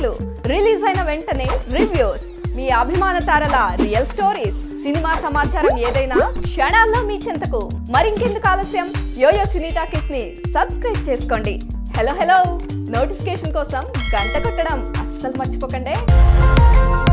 టాక్లు, release అయిన వెంటనే reviews, మీ అభిమాన తారల రియల్ స్టోరీస్, సినిమా సమాచారం ఏదైనా క్షణాల్లో మీ చెంతకు. మరింకెందుకు ఆలస్యం, యోయో సినీ టాకీస్ ని సబ్స్క్రైబ్ చేసుకోండి. హలో హలో, నోటిఫికేషన్ కోసం గంట కొట్టడం అస్సలు మర్చిపోకండి.